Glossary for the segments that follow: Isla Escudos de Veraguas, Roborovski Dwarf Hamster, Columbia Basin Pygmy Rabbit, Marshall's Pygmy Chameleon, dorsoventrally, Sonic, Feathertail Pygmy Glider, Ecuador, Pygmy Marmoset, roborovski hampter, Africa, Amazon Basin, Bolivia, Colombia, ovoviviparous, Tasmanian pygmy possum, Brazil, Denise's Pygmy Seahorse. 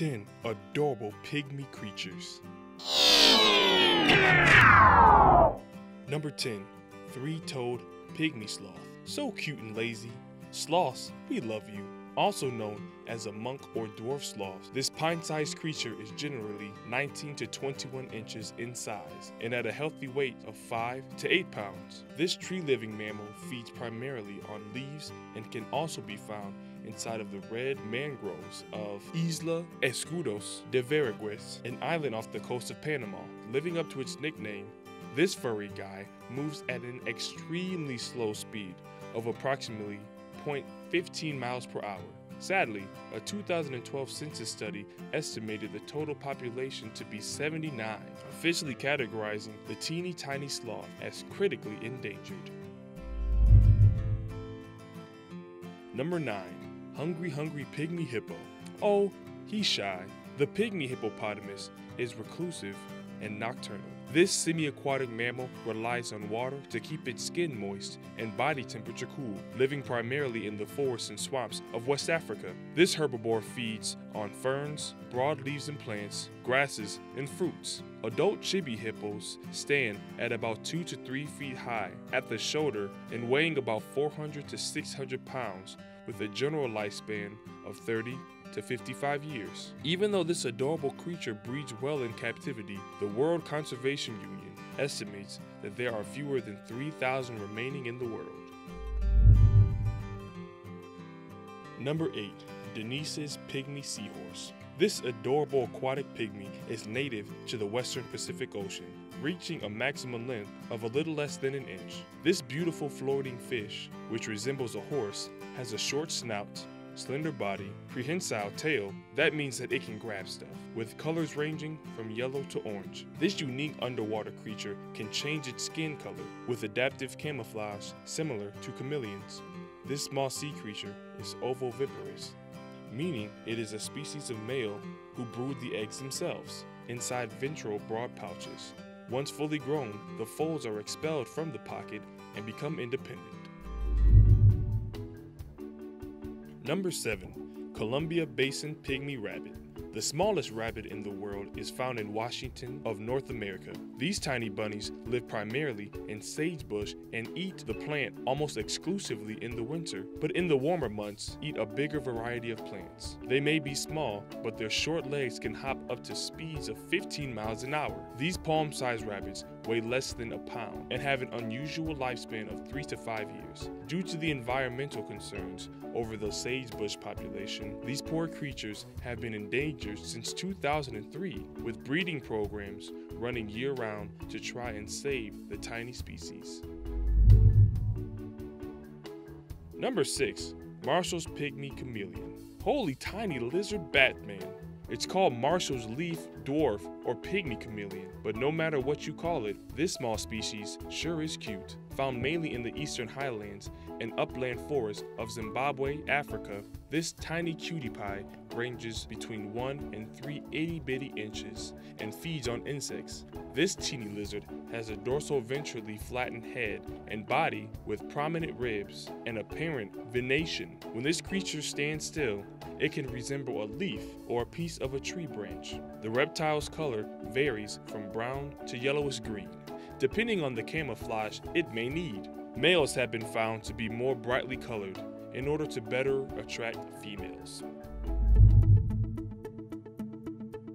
10 adorable pygmy creatures. Number 10, three-toed pygmy sloth. So cute and lazy. Sloths, we love you. Also known as a monk or dwarf sloth, this pint-sized creature is generally 19 to 21 inches in size and at a healthy weight of 5 to 8 pounds. This tree-living mammal feeds primarily on leaves and can also be found inside of the red mangroves of Isla Escudos de Veraguas, an island off the coast of Panama. Living up to its nickname, this furry guy moves at an extremely slow speed of approximately 0.15 miles per hour. Sadly, a 2012 census study estimated the total population to be 79, officially categorizing the teeny tiny sloth as critically endangered. Number 9, hungry pygmy hippo. Oh, he's shy. The pygmy hippopotamus is reclusive and nocturnal. This semi-aquatic mammal relies on water to keep its skin moist and body temperature cool, living primarily in the forests and swamps of West Africa. This herbivore feeds on ferns, broad leaves and plants, grasses, and fruits. Adult chibi hippos stand at about 2 to 3 feet high at the shoulder and weighing about 400 to 600 pounds with a general lifespan of 30 to 55 years. Even though this adorable creature breeds well in captivity, the World Conservation Union estimates that there are fewer than 3,000 remaining in the world. Number 8, Denise's Pygmy Seahorse. This adorable aquatic pygmy is native to the Western Pacific Ocean, reaching a maximum length of a little less than an inch. This beautiful floating fish, which resembles a horse, has a short snout, slender body, prehensile tail, that means that it can grab stuff, with colors ranging from yellow to orange. This unique underwater creature can change its skin color with adaptive camouflage similar to chameleons. This small sea creature is ovoviviparous, meaning it is a species of male who brood the eggs themselves inside ventral broad pouches. Once fully grown, the foals are expelled from the pocket and become independent. Number 7, Columbia Basin Pygmy Rabbit. The smallest rabbit in the world is found in Washington of North America. These tiny bunnies live primarily in sagebrush and eat the plant almost exclusively in the winter, but in the warmer months eat a bigger variety of plants. They may be small, but their short legs can hop up to speeds of 15 miles an hour. These palm-sized rabbits weigh less than a pound and have an unusual lifespan of 3 to 5 years. Due to the environmental concerns over the sagebrush population, these poor creatures have been endangered since 2003, with breeding programs running year-round to try and save the tiny species. Number 6, Marshall's Pygmy Chameleon. Holy tiny lizard Batman! It's called Marshall's leaf, dwarf, or pygmy chameleon, but no matter what you call it, this small species sure is cute. Found mainly in the eastern highlands and upland forests of Zimbabwe, Africa, this tiny cutie pie ranges between 1 and 3 itty-bitty inches and feeds on insects. This teeny lizard has a dorsoventrally flattened head and body with prominent ribs and apparent venation. When this creature stands still, it can resemble a leaf or a piece of a tree branch. The reptile's color varies from brown to yellowish green, depending on the camouflage it may need. Males have been found to be more brightly colored in order to better attract females.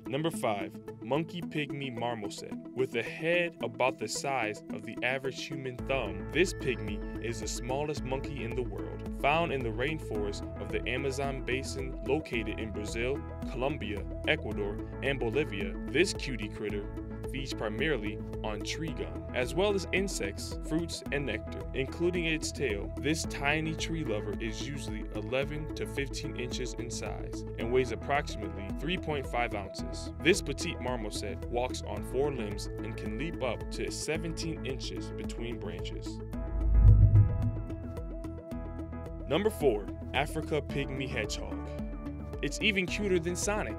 Number 5, monkey pygmy marmoset. With a head about the size of the average human thumb, this pygmy is the smallest monkey in the world. Found in the rainforest of the Amazon Basin located in Brazil, Colombia, Ecuador, and Bolivia, this cutie critter feeds primarily on tree gum, as well as insects, fruits, and nectar, including its tail. This tiny tree lover is usually 11 to 15 inches in size and weighs approximately 3.5 ounces. This petite marmoset walks on four limbs and can leap up to 17 inches between branches. Number 4, Africa Pygmy Hedgehog. It's even cuter than Sonic.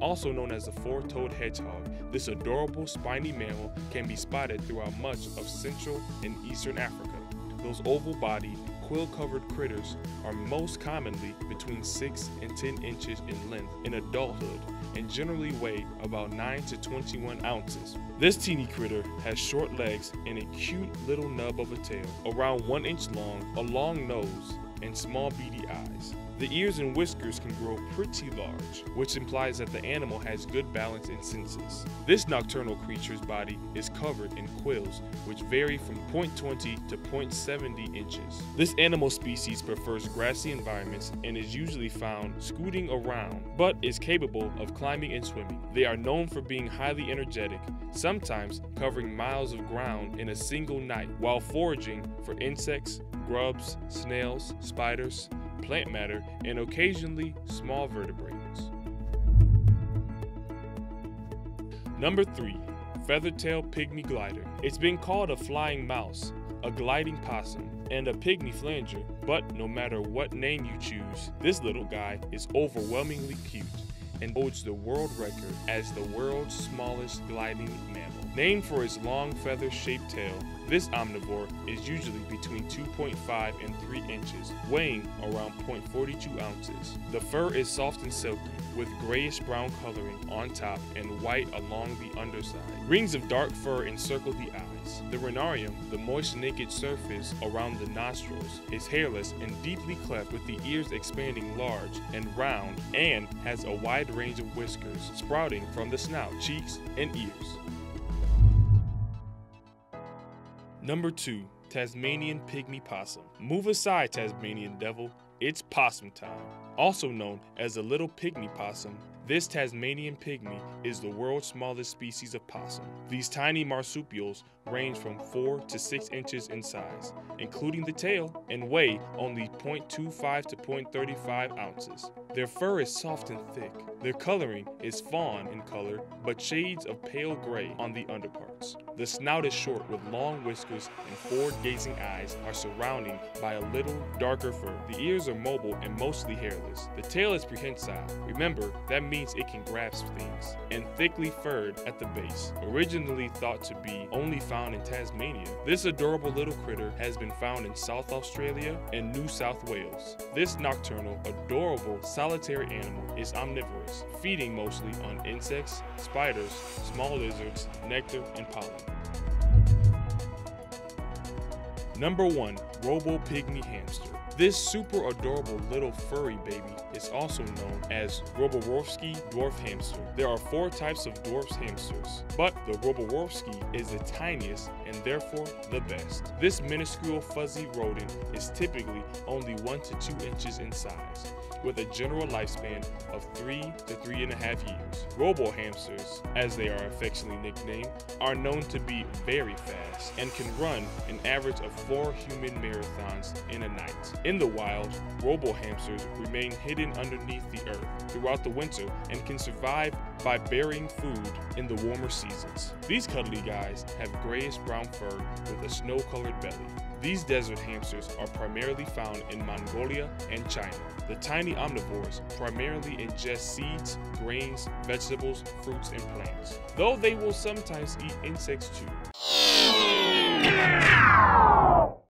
Also known as the four-toed hedgehog, this adorable spiny mammal can be spotted throughout much of Central and Eastern Africa. Those oval-bodied, quill-covered critters are most commonly between 6 and 10 inches in length in adulthood and generally weigh about 9 to 21 ounces. This teeny critter has short legs and a cute little nub of a tail, around 1 inch long, a long nose, and small beady eyes. The ears and whiskers can grow pretty large, which implies that the animal has good balance and senses. This nocturnal creature's body is covered in quills, which vary from 0.20 to 0.70 inches. This animal species prefers grassy environments and is usually found scooting around, but is capable of climbing and swimming. They are known for being highly energetic, sometimes covering miles of ground in a single night, while foraging for insects, grubs, snails, spiders, plant matter, and occasionally small vertebrates. Number 3. Feathertail Pygmy Glider. It's been called a flying mouse, a gliding possum, and a pygmy flanger, but no matter what name you choose, this little guy is overwhelmingly cute and holds the world record as the world's smallest gliding mammal. Named for its long feather-shaped tail, this omnivore is usually between 2.5 and 3 inches, weighing around 0.42 ounces. The fur is soft and silky, with grayish-brown coloring on top and white along the underside. Rings of dark fur encircle the eyes. The ranarium, the moist naked surface around the nostrils, is hairless and deeply cleft, with the ears expanding large and round, and has a wide range of whiskers sprouting from the snout, cheeks, and ears. Number 2. Tasmanian Pygmy Possum. Move aside, Tasmanian Devil, it's possum time. Also known as the little pygmy possum, this Tasmanian pygmy is the world's smallest species of possum. These tiny marsupials range from 4 to 6 inches in size, including the tail, and weigh only 0.25 to 0.35 ounces. Their fur is soft and thick. Their coloring is fawn in color, but shades of pale gray on the underparts. The snout is short with long whiskers, and forward-gazing eyes are surrounded by a little darker fur. The ears are mobile and mostly hairless. The tail is prehensile. Remember, that means it can grasp things, and thickly furred at the base. Originally thought to be only found in Tasmania, this adorable little critter has been found in South Australia and New South Wales. This nocturnal, adorable, solitary animal is omnivorous, feeding mostly on insects, spiders, small lizards, nectar, and pollen. Number 1. Robo Pygmy Hamster. This super adorable little furry baby is also known as Roborovski Dwarf Hamster. There are 4 types of dwarf hamsters, but the Roborovski is the tiniest and therefore the best. This minuscule fuzzy rodent is typically only 1 to 2 inches in size, with a general lifespan of 3 to 3.5 years. Robo hamsters, as they are affectionately nicknamed, are known to be very fast and can run an average of 4 human marathons in a night. In the wild, robo hamsters remain hidden underneath the earth throughout the winter and can survive by burying food in the warmer seasons. These cuddly guys have grayish-brown fur with a snow-colored belly. These desert hamsters are primarily found in Mongolia and China. The tiny omnivores primarily ingest seeds, grains, vegetables, fruits, and plants, though they will sometimes eat insects too.